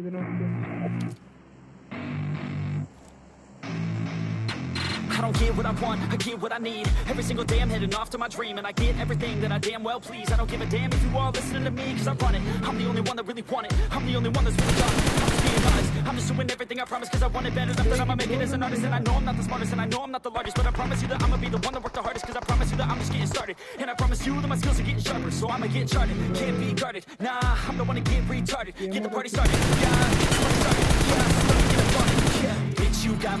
I don't get what I want, I get what I need. Every single day I'm heading off to my dream, and I get everything that I damn well please. I don't give a damn if you all listening to me, cause I run it. I'm the only one that really want it. I'm the only one that's really got it. I'm just being honest, I'm just doing everything I promise, cause I want it better. Enough that I'ma make it as an artist. And I know I'm not the smartest, and I know I'm not the largest, but I promise you that I'ma be the one that worked the hardest. Cause I promise you that I'm just getting started, and I promise you that my skills are getting sharper. So I'ma get charted, can't be guarded. Nah, I'm the one to get retarded. Get the party started, yeah, get the party started. You got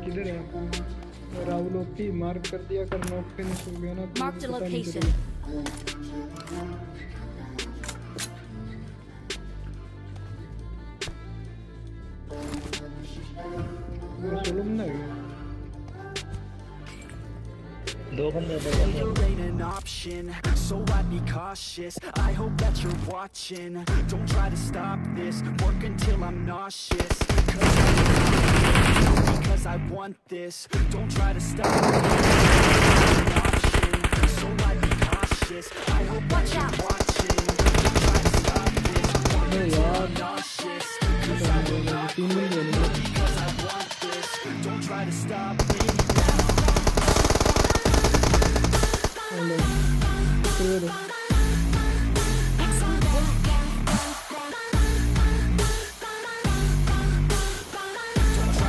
किधर है आपको Rahul OP mark कर दिया कर knock पे निकल गया ना मार्क द लोकेशन मालूम नहीं दो बंदे So I'd be cautious, I hope that you're watching. Don't try to stop this, work until I'm nauseous. Because I want this, don't try to stop this. So I'd be cautious, I hope that you're watching. Don't try to stop this, work until I'm nauseous. Because I will not quit, because I want this. Don't try to stop me. Excellent. Don't try to stop me. It's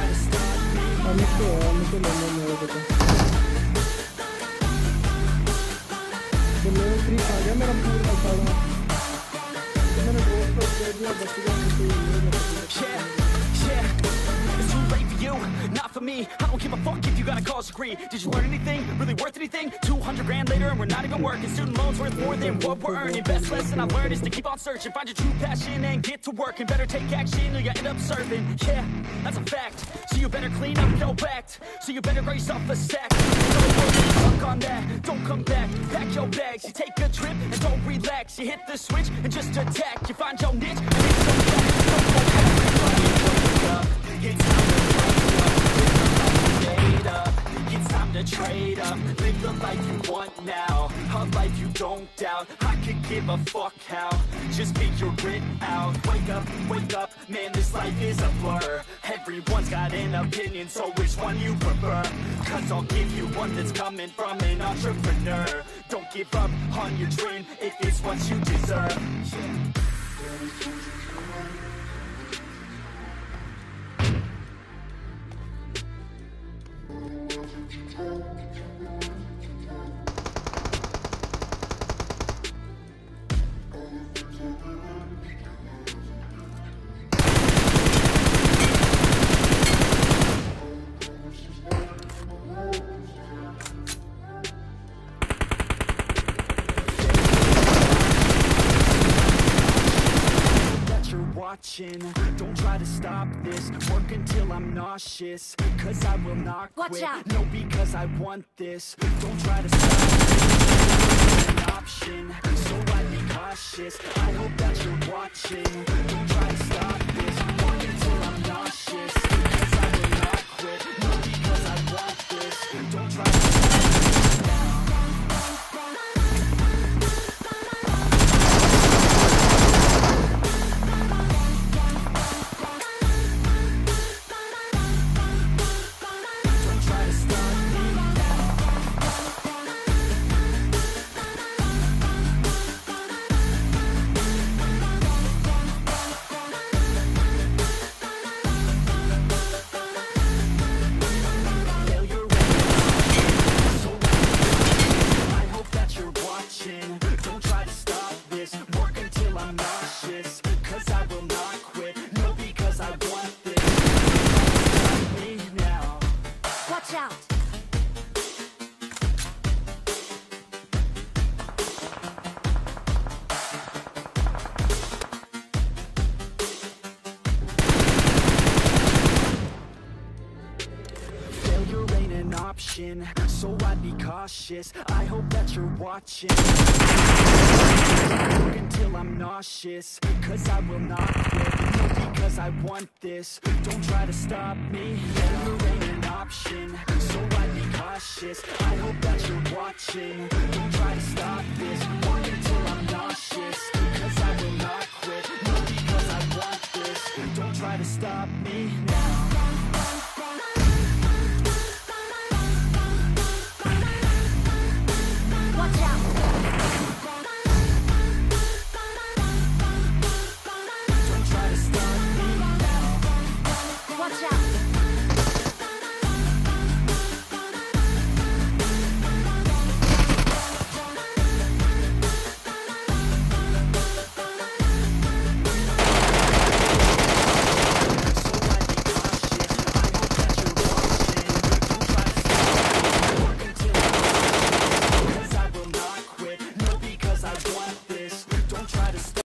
too late for you, not for me. I don't give a fuck if you got a college degree. Did you learn anything? Really worth anything? 200 grand later and we're not even working. Student loans worth more than what we're earning. Best lesson I learned is to keep on searching. Find your true passion and get to work. And better take action or you end up serving. Yeah, that's a fact. So you better clean up your act. So you better grace off the sack. Fuck on that, don't come back. Pack your bags, you take a trip and don't relax. You hit the switch and just attack. You find your niche and it's so bad. It's time to break up. It's time to trade up. Live the life you want now, a life you don't doubt. I could give a fuck how, just figure it out. Wake up, man, this life is a blur. Everyone's got an opinion, so which one you prefer? Cause I'll give you one that's coming from an entrepreneur. Don't give up on your dream if it's what you deserve. Don't try to stop this, work until I'm nauseous. Cause I will not quit, no because I want this. Don't try to stop this, an option. So I'd be cautious, I hope that you're watching. Don't try to stop this, work until I'm nauseous. Cause I will not quit, no because I want this. Don't try to stop this. cautious, I hope that you're watching. Look until I'm nauseous, cause I will not quit, no, because I want this. Don't try to stop me, never ain't an option, so I be cautious. I hope that you're watching.